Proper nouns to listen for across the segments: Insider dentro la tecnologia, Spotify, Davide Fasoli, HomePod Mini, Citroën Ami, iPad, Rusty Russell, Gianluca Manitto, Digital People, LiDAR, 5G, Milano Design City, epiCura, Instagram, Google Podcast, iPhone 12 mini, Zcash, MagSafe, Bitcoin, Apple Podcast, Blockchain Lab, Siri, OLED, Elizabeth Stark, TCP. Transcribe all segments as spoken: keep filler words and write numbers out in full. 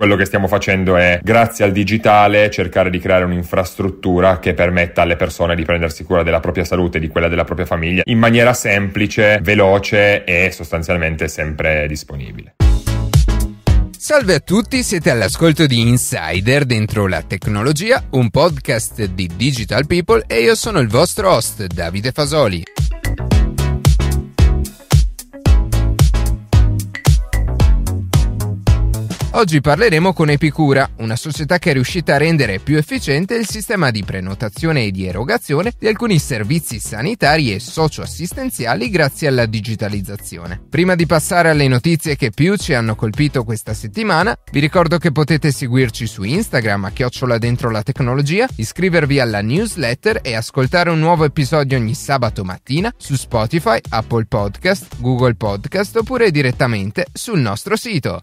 Quello che stiamo facendo è, grazie al digitale, cercare di creare un'infrastruttura che permetta alle persone di prendersi cura della propria salute e di quella della propria famiglia in maniera semplice, veloce e sostanzialmente sempre disponibile. Salve a tutti, siete all'ascolto di Insider dentro la tecnologia, un podcast di Digital People e io sono il vostro host Davide Fasoli. Oggi parleremo con epiCura, una società che è riuscita a rendere più efficiente il sistema di prenotazione e di erogazione di alcuni servizi sanitari e socioassistenziali grazie alla digitalizzazione. Prima di passare alle notizie che più ci hanno colpito questa settimana, vi ricordo che potete seguirci su Instagram a chiocciola dentro la tecnologia, iscrivervi alla newsletter e ascoltare un nuovo episodio ogni sabato mattina su Spotify, Apple Podcast, Google Podcast oppure direttamente sul nostro sito.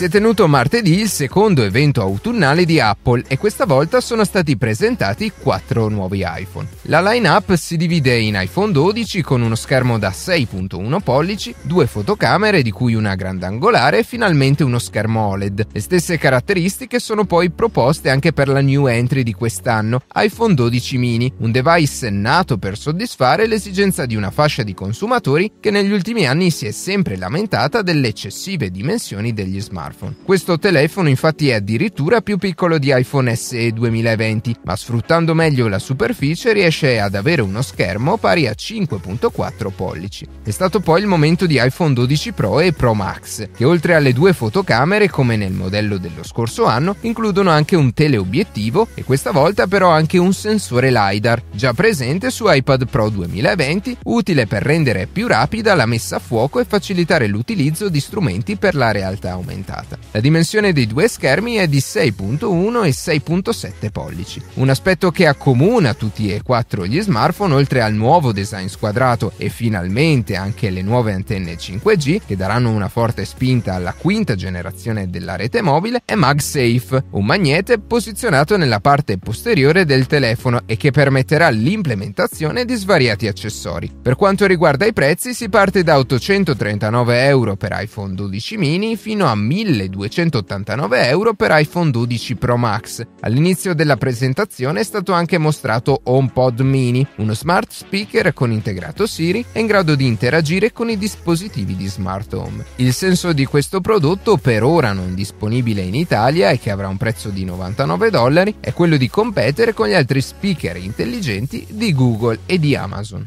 Si è tenuto martedì il secondo evento autunnale di Apple e questa volta sono stati presentati quattro nuovi iPhone. La line-up si divide in iPhone dodici con uno schermo da sei virgola uno pollici, due fotocamere di cui una grandangolare e finalmente uno schermo O L E D. Le stesse caratteristiche sono poi proposte anche per la new entry di quest'anno, iPhone dodici mini, un device nato per soddisfare l'esigenza di una fascia di consumatori che negli ultimi anni si è sempre lamentata delle eccessive dimensioni degli smartphone. Questo telefono infatti è addirittura più piccolo di iPhone S E duemilaventi, ma sfruttando meglio la superficie riesce ad avere uno schermo pari a cinque virgola quattro pollici. È stato poi il momento di iPhone dodici Pro e Pro Max, che oltre alle due fotocamere, come nel modello dello scorso anno, includono anche un teleobiettivo e questa volta però anche un sensore LiDAR, già presente su iPad Pro duemilaventi, utile per rendere più rapida la messa a fuoco e facilitare l'utilizzo di strumenti per la realtà aumentata. La dimensione dei due schermi è di sei virgola uno e sei virgola sette pollici. Un aspetto che accomuna tutti e quattro gli smartphone, oltre al nuovo design squadrato e finalmente anche le nuove antenne cinque G, che daranno una forte spinta alla quinta generazione della rete mobile, è MagSafe, un magnete posizionato nella parte posteriore del telefono e che permetterà l'implementazione di svariati accessori. Per quanto riguarda i prezzi, si parte da ottocentotrentanove euro per iPhone dodici mini fino a milleduecentottantanove euro per iPhone dodici Pro Max. All'inizio della presentazione è stato anche mostrato HomePod Mini, uno smart speaker con integrato Siri e in grado di interagire con i dispositivi di smart home. Il senso di questo prodotto, per ora non disponibile in Italia e che avrà un prezzo di novantanove dollari, è quello di competere con gli altri speaker intelligenti di Google e di Amazon.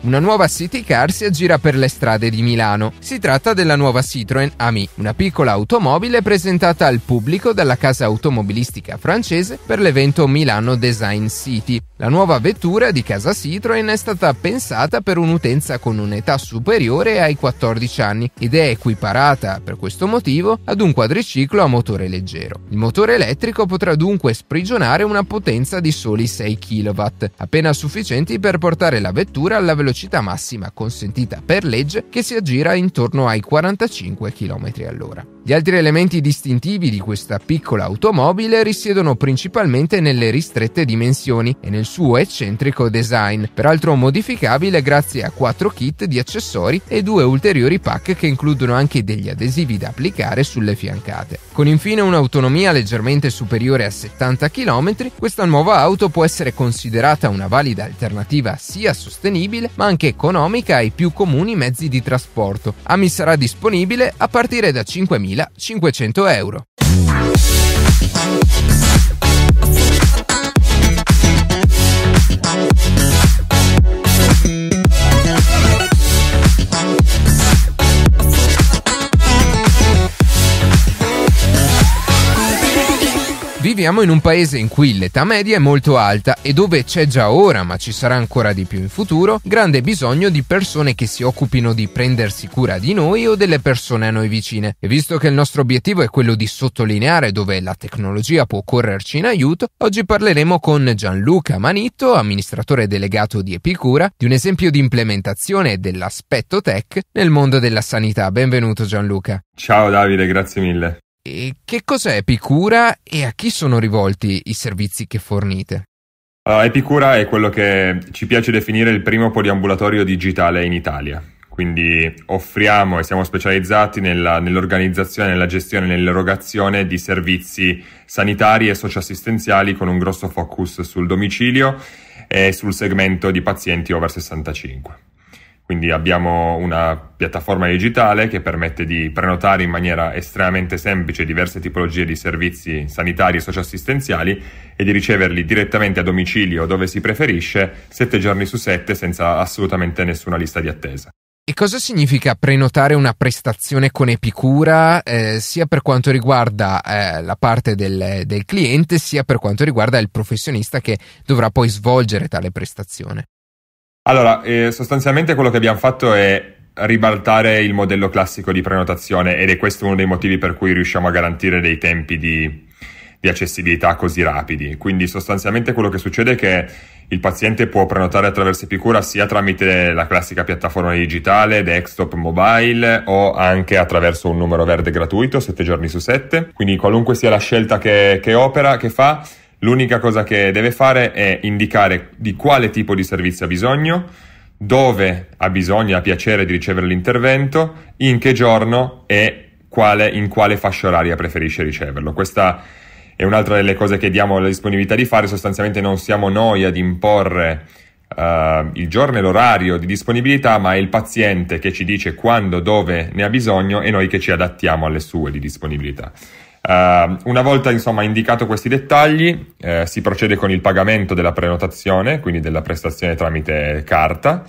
Una nuova city car si aggira per le strade di Milano. Si tratta della nuova Citroën Ami, una piccola automobile presentata al pubblico dalla casa automobilistica francese per l'evento Milano Design City. La nuova vettura di casa Citroën è stata pensata per un'utenza con un'età superiore ai quattordici anni ed è equiparata, per questo motivo, ad un quadriciclo a motore leggero. Il motore elettrico potrà dunque sprigionare una potenza di soli sei chilowatt, appena sufficienti per portare la vettura alla velocità velocità massima consentita per legge, che si aggira intorno ai quarantacinque chilometri all'ora. Gli altri elementi distintivi di questa piccola automobile risiedono principalmente nelle ristrette dimensioni e nel suo eccentrico design, peraltro modificabile grazie a quattro kit di accessori e due ulteriori pack che includono anche degli adesivi da applicare sulle fiancate. Con infine un'autonomia leggermente superiore a settanta chilometri, questa nuova auto può essere considerata una valida alternativa sia sostenibile ma anche economica ai più comuni mezzi di trasporto. Ami sarà disponibile a partire da cinquemilacinquecento euro. Viviamo in un paese in cui l'età media è molto alta e dove c'è già ora, ma ci sarà ancora di più in futuro, grande bisogno di persone che si occupino di prendersi cura di noi o delle persone a noi vicine. E visto che il nostro obiettivo è quello di sottolineare dove la tecnologia può correrci in aiuto, oggi parleremo con Gianluca Manitto, amministratore delegato di epiCura, di un esempio di implementazione dell'aspetto tech nel mondo della sanità. Benvenuto Gianluca. Ciao Davide, grazie mille. E che cos'è epiCura e a chi sono rivolti i servizi che fornite? Allora, epiCura è quello che ci piace definire il primo poliambulatorio digitale in Italia. Quindi offriamo e siamo specializzati nella, nell'organizzazione, nella gestione, nell'erogazione di servizi sanitari e socioassistenziali con un grosso focus sul domicilio e sul segmento di pazienti over sessantacinque. Quindi abbiamo una piattaforma digitale che permette di prenotare in maniera estremamente semplice diverse tipologie di servizi sanitari e socioassistenziali e di riceverli direttamente a domicilio dove si preferisce, sette giorni su sette, senza assolutamente nessuna lista di attesa. E cosa significa prenotare una prestazione con epiCura, eh, sia per quanto riguarda eh, la parte del, del cliente, sia per quanto riguarda il professionista che dovrà poi svolgere tale prestazione? Allora, eh, sostanzialmente quello che abbiamo fatto è ribaltare il modello classico di prenotazione ed è questo uno dei motivi per cui riusciamo a garantire dei tempi di, di accessibilità così rapidi. Quindi sostanzialmente quello che succede è che il paziente può prenotare attraverso epiCura sia tramite la classica piattaforma digitale, desktop, mobile o anche attraverso un numero verde gratuito, sette giorni su sette. Quindi qualunque sia la scelta che, che opera, che fa, l'unica cosa che deve fare è indicare di quale tipo di servizio ha bisogno, dove ha bisogno, ha piacere di ricevere l'intervento, in che giorno e quale, in quale fascia oraria preferisce riceverlo. Questa è un'altra delle cose che diamo la disponibilità di fare. Sostanzialmente non siamo noi ad imporre uh, il giorno e l'orario di disponibilità, ma è il paziente che ci dice quando, dove ne ha bisogno e noi che ci adattiamo alle sue di disponibilità. Uh, una volta insomma indicato questi dettagli eh, si procede con il pagamento della prenotazione, quindi della prestazione tramite carta,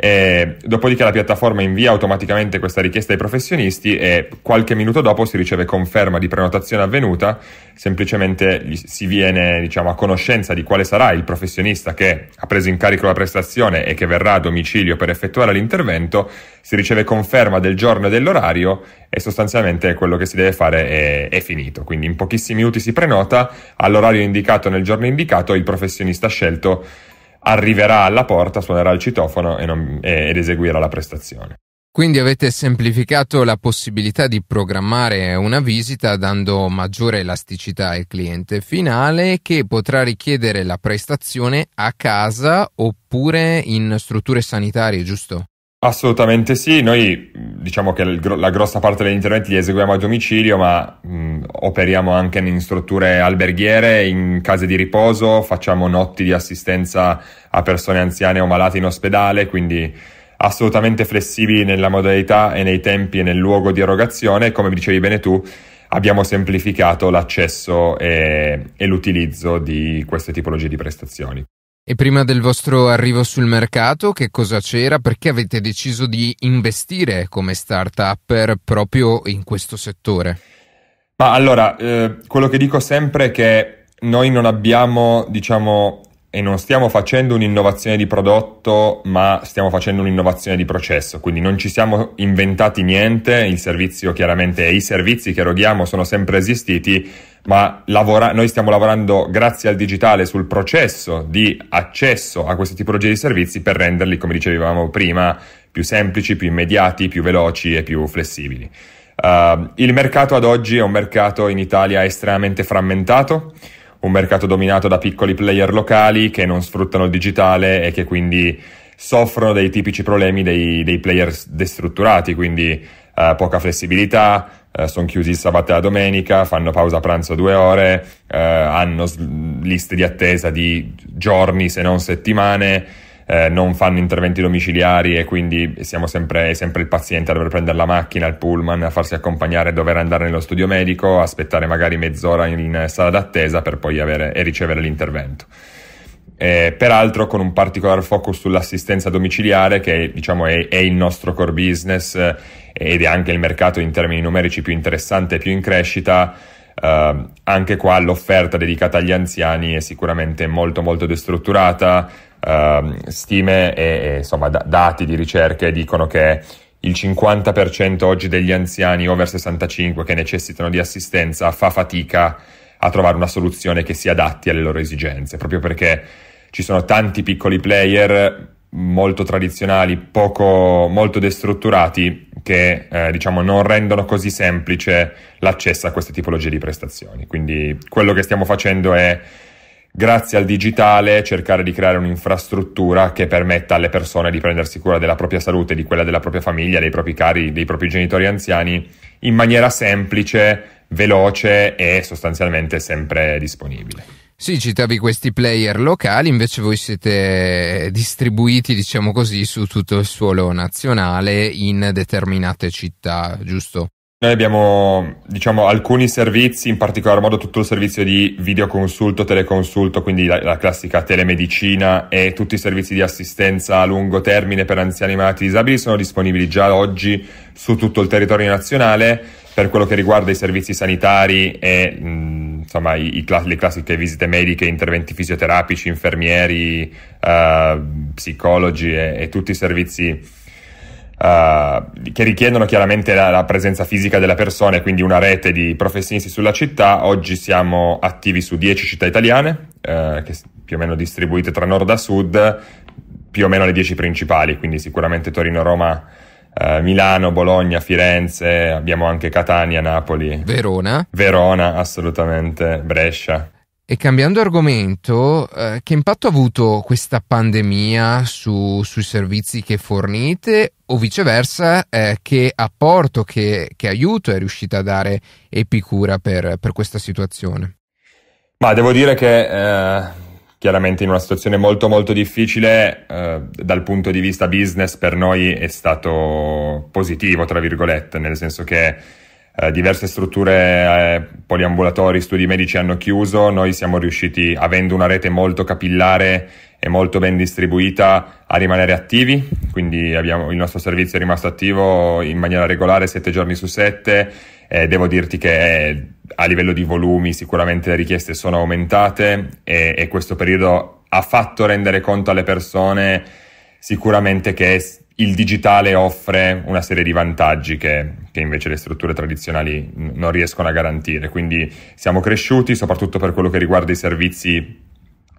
e dopodiché la piattaforma invia automaticamente questa richiesta ai professionisti e qualche minuto dopo si riceve conferma di prenotazione avvenuta. Semplicemente si viene, diciamo, a conoscenza di quale sarà il professionista che ha preso in carico la prestazione e che verrà a domicilio per effettuare l'intervento, si riceve conferma del giorno e dell'orario e sostanzialmente quello che si deve fare è, è finito. Quindi in pochissimi minuti si prenota, all'orario indicato, nel giorno indicato, il professionista scelto arriverà alla porta, suonerà il citofono e non, ed eseguirà la prestazione. Quindi avete semplificato la possibilità di programmare una visita dando maggiore elasticità al cliente finale, che potrà richiedere la prestazione a casa oppure in strutture sanitarie, giusto? Assolutamente sì, noi diciamo che la grossa parte degli interventi li eseguiamo a domicilio, ma mh, operiamo anche in strutture alberghiere, in case di riposo, facciamo notti di assistenza a persone anziane o malate in ospedale, quindi assolutamente flessibili nella modalità e nei tempi e nel luogo di erogazione. Come dicevi bene tu, abbiamo semplificato l'accesso e, e l'utilizzo di queste tipologie di prestazioni. E prima del vostro arrivo sul mercato, che cosa c'era? Perché avete deciso di investire come start-upper proprio in questo settore? Ma allora, eh, quello che dico sempre è che noi non abbiamo, diciamo, e non stiamo facendo un'innovazione di prodotto, ma stiamo facendo un'innovazione di processo. Quindi non ci siamo inventati niente, il servizio chiaramente e i servizi che eroghiamo sono sempre esistiti, ma lavora- noi stiamo lavorando grazie al digitale sul processo di accesso a queste tipologie di servizi per renderli, come dicevamo prima, più semplici, più immediati, più veloci e più flessibili. Uh, il mercato ad oggi è un mercato in Italia estremamente frammentato, un mercato dominato da piccoli player locali che non sfruttano il digitale e che quindi soffrono dei tipici problemi dei, dei player destrutturati, quindi eh, poca flessibilità, eh, sono chiusi il sabato e la domenica, fanno pausa pranzo due ore, eh, hanno liste di attesa di giorni se non settimane, eh, non fanno interventi domiciliari e quindi siamo sempre, sempre il paziente a dover prendere la macchina, il pullman, a farsi accompagnare, a dover andare nello studio medico, aspettare magari mezz'ora in, in sala d'attesa per poi avere e ricevere l'intervento. Eh, peraltro con un particolare focus sull'assistenza domiciliare, che diciamo è, è il nostro core business ed è anche il mercato in termini numerici più interessante e più in crescita. Eh, anche qua l'offerta dedicata agli anziani è sicuramente molto molto destrutturata. Uh, stime e, e insomma da, dati di ricerche dicono che il cinquanta per cento oggi degli anziani over sessantacinque che necessitano di assistenza fa fatica a trovare una soluzione che si adatti alle loro esigenze, proprio perché ci sono tanti piccoli player molto tradizionali, poco, molto destrutturati, che eh, diciamo non rendono così semplice l'accesso a queste tipologie di prestazioni. Quindi quello che stiamo facendo è, grazie al digitale, cercare di creare un'infrastruttura che permetta alle persone di prendersi cura della propria salute, di quella della propria famiglia, dei propri cari, dei propri genitori anziani, in maniera semplice, veloce e sostanzialmente sempre disponibile. Sì, citavi questi player locali, invece voi siete distribuiti, diciamo così, su tutto il suolo nazionale in determinate città, giusto? Noi abbiamo, diciamo, alcuni servizi, in particolar modo tutto il servizio di videoconsulto, teleconsulto, quindi la, la classica telemedicina, e tutti i servizi di assistenza a lungo termine per anziani malati disabili sono disponibili già oggi su tutto il territorio nazionale. Per quello che riguarda i servizi sanitari e mh, insomma i, i, le classiche visite mediche, interventi fisioterapici, infermieri, uh, psicologi e, e tutti i servizi uh, che richiedono chiaramente la, la presenza fisica della persona e quindi una rete di professionisti sulla città. Oggi siamo attivi su dieci città italiane, uh, che più o meno distribuite tra nord a sud, più o meno le dieci principali, quindi sicuramente Torino, Roma, Uh, Milano, Bologna, Firenze, abbiamo anche Catania, Napoli, Verona, Verona assolutamente, Brescia. E cambiando argomento, eh, che impatto ha avuto questa pandemia su, sui servizi che fornite, o viceversa, eh, che apporto, che, che aiuto è riuscita a dare epiCura per, per questa situazione? Ma devo dire che... Eh... Chiaramente in una situazione molto molto difficile, eh, dal punto di vista business per noi è stato positivo, tra virgolette, nel senso che eh, diverse strutture, eh, poliambulatori, studi medici hanno chiuso. Noi siamo riusciti, avendo una rete molto capillare e molto ben distribuita, a rimanere attivi, quindi abbiamo, il nostro servizio è rimasto attivo in maniera regolare sette giorni su sette. Eh, devo dirti che eh, a livello di volumi sicuramente le richieste sono aumentate e, e questo periodo ha fatto rendere conto alle persone sicuramente che il digitale offre una serie di vantaggi che, che invece le strutture tradizionali n- non riescono a garantire. Quindi siamo cresciuti soprattutto per quello che riguarda i servizi,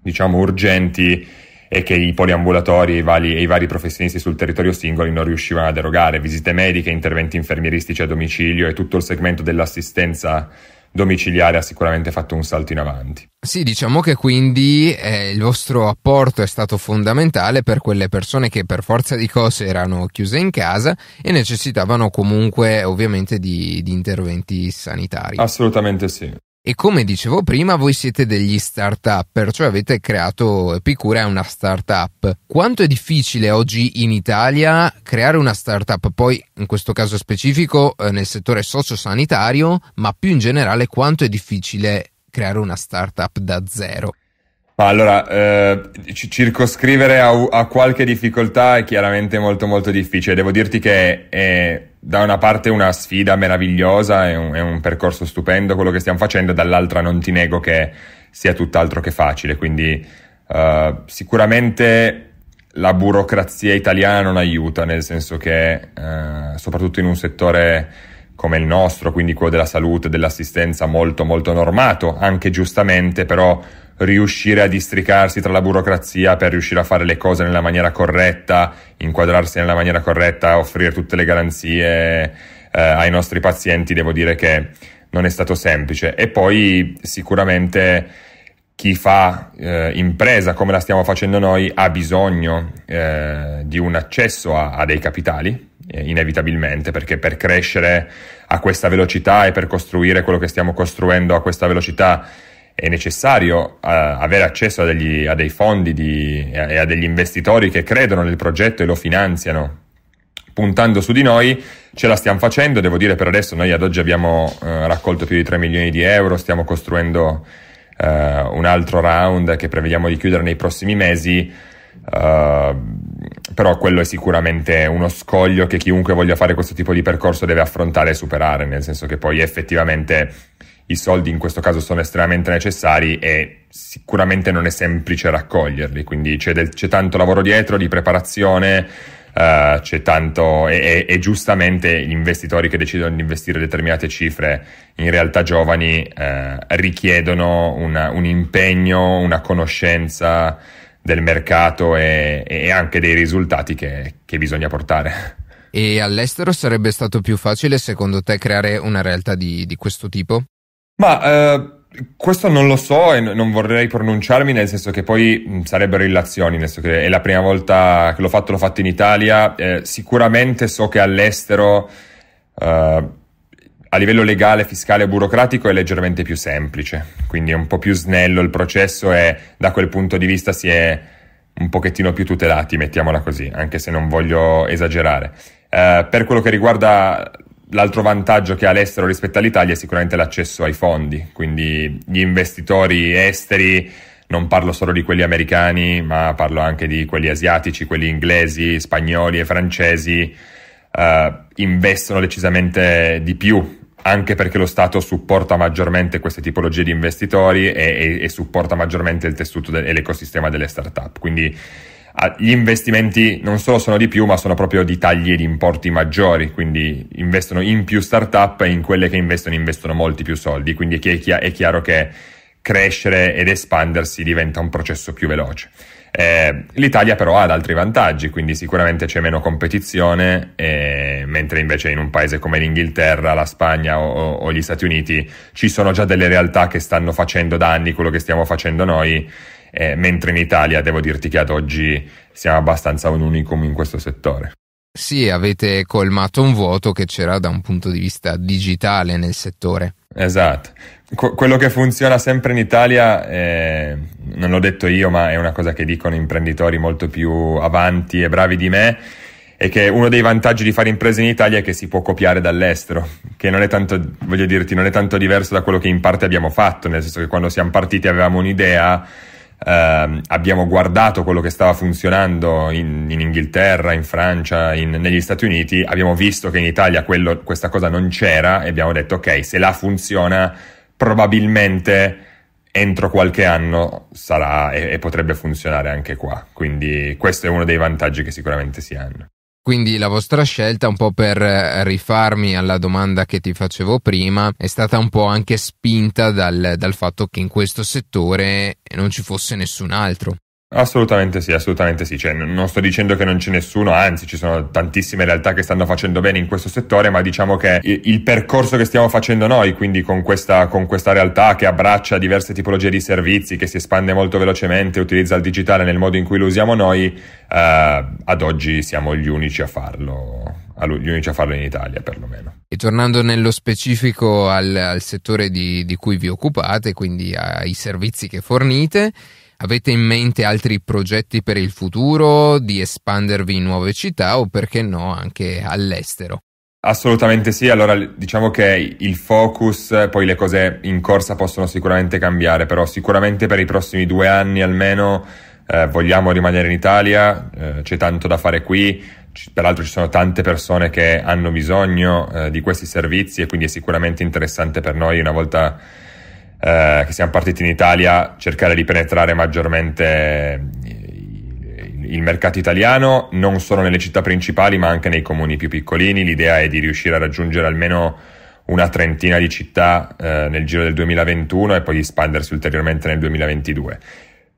diciamo, urgenti, e che i poliambulatori e i, vari, e i vari professionisti sul territorio singoli non riuscivano ad erogare: visite mediche, interventi infermieristici a domicilio e tutto il segmento dell'assistenza domiciliare ha sicuramente fatto un salto in avanti. Sì, diciamo che quindi eh, il vostro apporto è stato fondamentale per quelle persone che per forza di cose erano chiuse in casa e necessitavano comunque ovviamente di, di interventi sanitari. Assolutamente sì. E come dicevo prima, voi siete degli start-up, perciò avete creato epiCura, è una start-up. Quanto è difficile oggi in Italia creare una start-up, poi in questo caso specifico nel settore sociosanitario, ma più in generale quanto è difficile creare una start-up da zero? Ma allora, eh, circoscrivere a, a qualche difficoltà è chiaramente molto molto difficile. Devo dirti che è da una parte una sfida meravigliosa, è un, è un percorso stupendo quello che stiamo facendo, dall'altra non ti nego che sia tutt'altro che facile. Quindi eh, sicuramente la burocrazia italiana non aiuta, nel senso che eh, soprattutto in un settore come il nostro, quindi quello della salute, dell'assistenza, molto molto normato, anche giustamente, però riuscire a districarsi tra la burocrazia per riuscire a fare le cose nella maniera corretta, inquadrarsi nella maniera corretta, offrire tutte le garanzie eh, ai nostri pazienti, devo dire che non è stato semplice. E poi sicuramente chi fa eh, impresa come la stiamo facendo noi ha bisogno eh, di un accesso a, a dei capitali, inevitabilmente, perché per crescere a questa velocità e per costruire quello che stiamo costruendo a questa velocità è necessario uh, avere accesso a, degli, a dei fondi di, e a degli investitori che credono nel progetto e lo finanziano. Puntando su di noi ce la stiamo facendo, devo dire per adesso noi ad oggi abbiamo uh, raccolto più di tre milioni di euro, stiamo costruendo uh, un altro round che prevediamo di chiudere nei prossimi mesi. Uh, però quello è sicuramente uno scoglio che chiunque voglia fare questo tipo di percorso deve affrontare e superare, nel senso che poi effettivamente i soldi in questo caso sono estremamente necessari e sicuramente non è semplice raccoglierli, quindi c'è, del, c'è tanto lavoro dietro di preparazione, uh, c'è tanto e, e, e giustamente gli investitori che decidono di investire determinate cifre in realtà giovani uh, richiedono una, un impegno, una conoscenza del mercato e, e anche dei risultati che, che bisogna portare. E all'estero sarebbe stato più facile, secondo te, creare una realtà di, di questo tipo? Ma eh, questo non lo so e non vorrei pronunciarmi, nel senso che poi mh, sarebbero illazioni, nel senso che è la prima volta che l'ho fatto, l'ho fatto in Italia. Eh, sicuramente so che all'estero eh, a livello legale, fiscale e burocratico è leggermente più semplice, quindi è un po' più snello il processo e da quel punto di vista si è un pochettino più tutelati, mettiamola così, anche se non voglio esagerare. Eh, per quello che riguarda l'altro vantaggio che ha l'estero rispetto all'Italia è sicuramente l'accesso ai fondi, quindi gli investitori esteri, non parlo solo di quelli americani, ma parlo anche di quelli asiatici, quelli inglesi, spagnoli e francesi, eh, investono decisamente di più, anche perché lo Stato supporta maggiormente queste tipologie di investitori e, e, e supporta maggiormente il tessuto de- e l'ecosistema delle start-up. Quindi a, gli investimenti non solo sono di più, ma sono proprio di tagli e di importi maggiori, quindi investono in più start-up e in quelle che investono investono molti più soldi, quindi è, chi- è chiaro che crescere ed espandersi diventa un processo più veloce. Eh, L'Italia però ha altri vantaggi, quindi sicuramente c'è meno competizione, eh, mentre invece in un paese come l'Inghilterra, la Spagna o, o gli Stati Uniti ci sono già delle realtà che stanno facendo da anni quello che stiamo facendo noi, eh, mentre in Italia devo dirti che ad oggi siamo abbastanza un unicum in questo settore. Sì, avete colmato un vuoto che c'era da un punto di vista digitale nel settore. Esatto. Qu- quello che funziona sempre in Italia, eh, non l'ho detto io, ma è una cosa che dicono imprenditori molto più avanti e bravi di me, è che uno dei vantaggi di fare imprese in Italia è che si può copiare dall'estero, che non è tanto, voglio dirti, non è tanto diverso da quello che in parte abbiamo fatto, nel senso che quando siamo partiti avevamo un'idea. Uh, abbiamo guardato quello che stava funzionando in, in Inghilterra, in Francia, in, negli Stati Uniti, abbiamo visto che in Italia quello, questa cosa non c'era e abbiamo detto ok, se là funziona probabilmente entro qualche anno sarà e, e potrebbe funzionare anche qua, quindi questo è uno dei vantaggi che sicuramente si hanno. Quindi la vostra scelta, un po' per rifarmi alla domanda che ti facevo prima, è stata un po' anche spinta dal, dal fatto che in questo settore non ci fosse nessun altro. Assolutamente sì, assolutamente sì. Cioè, non sto dicendo che non c'è nessuno, anzi ci sono tantissime realtà che stanno facendo bene in questo settore, ma diciamo che il percorso che stiamo facendo noi, quindi con questa, con questa realtà che abbraccia diverse tipologie di servizi, che si espande molto velocemente, utilizza il digitale nel modo in cui lo usiamo noi, eh, ad oggi siamo gli unici a farlo. Gli unici a farlo in Italia, perlomeno. E tornando nello specifico al, al settore di, di cui vi occupate, quindi ai servizi che fornite, avete in mente altri progetti per il futuro, di espandervi in nuove città o perché no anche all'estero? Assolutamente sì, allora diciamo che il focus, poi le cose in corsa possono sicuramente cambiare, però sicuramente per i prossimi due anni almeno eh, vogliamo rimanere in Italia, eh, c'è tanto da fare qui, peraltro ci sono tante persone che hanno bisogno eh, di questi servizi e quindi è sicuramente interessante per noi, una volta eh, che siamo partiti in Italia, cercare di penetrare maggiormente il mercato italiano, non solo nelle città principali ma anche nei comuni più piccolini. L'idea è di riuscire a raggiungere almeno una trentina di città eh, nel giro del duemilaventuno e poi espandersi ulteriormente nel duemilaventidue.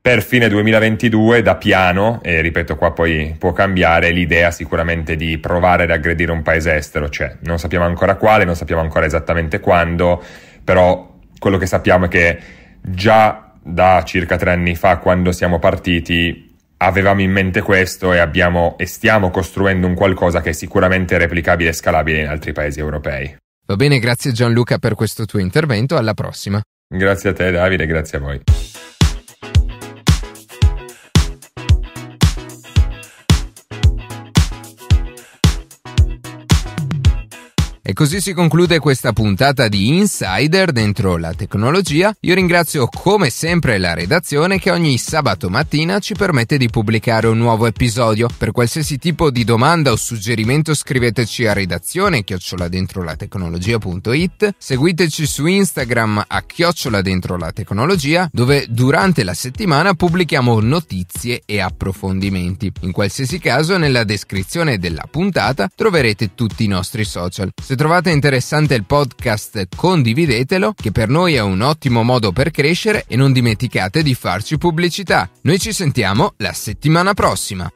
Per fine duemilaventidue, da piano, e ripeto qua poi può cambiare, l'idea sicuramente di provare ad aggredire un paese estero c'è. Non sappiamo ancora quale, non sappiamo ancora esattamente quando, però quello che sappiamo è che già da circa tre anni fa, quando siamo partiti, avevamo in mente questo e abbiamo e stiamo costruendo un qualcosa che è sicuramente replicabile e scalabile in altri paesi europei. Va bene, grazie Gianluca per questo tuo intervento, alla prossima. Grazie a te Davide, grazie a voi. E così si conclude questa puntata di Insider dentro la tecnologia. Io ringrazio come sempre la redazione che ogni sabato mattina ci permette di pubblicare un nuovo episodio. Per qualsiasi tipo di domanda o suggerimento scriveteci a redazione chiocciola dentro la tecnologia punto it. Seguiteci su Instagram a chiocciola dentro la tecnologia, dove durante la settimana pubblichiamo notizie e approfondimenti. In qualsiasi caso, nella descrizione della puntata troverete tutti i nostri social. Se trovate interessante il podcast, condividetelo, che per noi è un ottimo modo per crescere, e non dimenticate di farci pubblicità. Noi ci sentiamo la settimana prossima.